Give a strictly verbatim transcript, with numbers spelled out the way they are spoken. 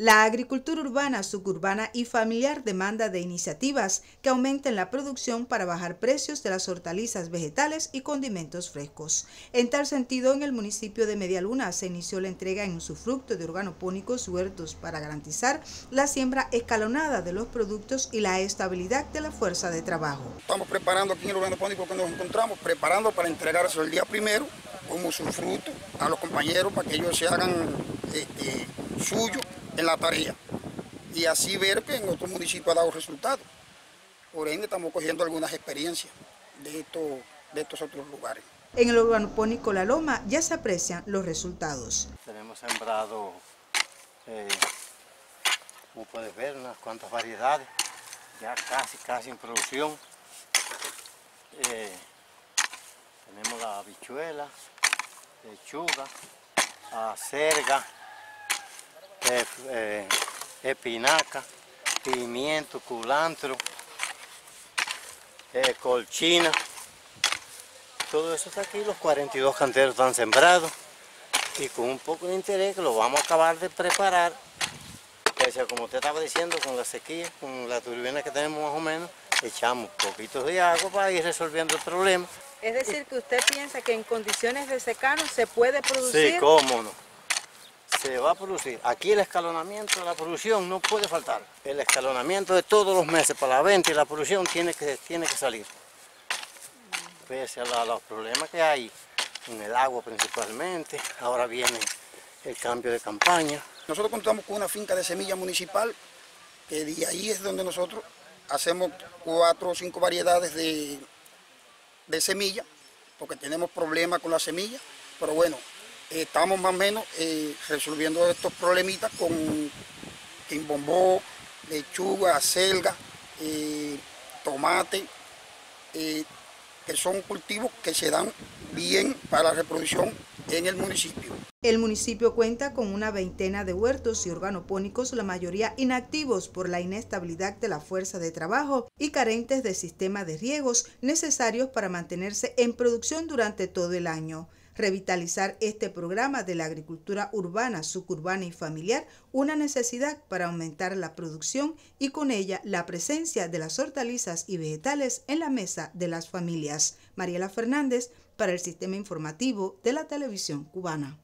La agricultura urbana, suburbana y familiar demanda de iniciativas que aumenten la producción para bajar precios de las hortalizas vegetales y condimentos frescos. En tal sentido, en el municipio de Medialuna se inició la entrega en usufructo de organopónicos huertos para garantizar la siembra escalonada de los productos y la estabilidad de la fuerza de trabajo. Estamos preparando aquí en el organopónico que nos encontramos, preparando para entregarse el día primero como usufructo a los compañeros para que ellos se hagan este, suyo en la tarea y así ver que en otro municipio ha dado resultados. Por ende estamos cogiendo algunas experiencias de, esto, de estos otros lugares. En el organopónico La Loma ya se aprecian los resultados. Tenemos sembrado, eh, como puedes ver, unas cuantas variedades, ya casi casi en producción. Eh, tenemos la habichuela, lechuga, acerga, Eh, eh, espinaca, pimiento, culantro, eh, colchina, todo eso está aquí, los cuarenta y dos canteros están sembrados y con un poco de interés que lo vamos a acabar de preparar, o sea, como usted estaba diciendo, con la sequía, con la turbina que tenemos más o menos, echamos poquitos de agua para ir resolviendo el problema. Es decir, que usted piensa que en condiciones de secano se puede producir. Sí, cómo no. Se va a producir. Aquí el escalonamiento de la producción no puede faltar. El escalonamiento de todos los meses para la venta y la producción tiene que, tiene que salir. Pese a la, los problemas que hay en el agua principalmente, ahora viene el cambio de campaña. Nosotros contamos con una finca de semilla municipal, que de ahí es donde nosotros hacemos cuatro o cinco variedades de, de semilla, porque tenemos problemas con la semilla, pero bueno, estamos más o menos eh, resolviendo estos problemitas con quimbombó, lechuga, acelga, eh, tomate, eh, que son cultivos que se dan bien para la reproducción en el municipio. El municipio cuenta con una veintena de huertos y organopónicos, la mayoría inactivos por la inestabilidad de la fuerza de trabajo y carentes de sistema de riegos necesarios para mantenerse en producción durante todo el año. Revitalizar este programa de la agricultura urbana, suburbana y familiar, una necesidad para aumentar la producción y con ella la presencia de las hortalizas y vegetales en la mesa de las familias. Mariela Fernández para el Sistema Informativo de la Televisión Cubana.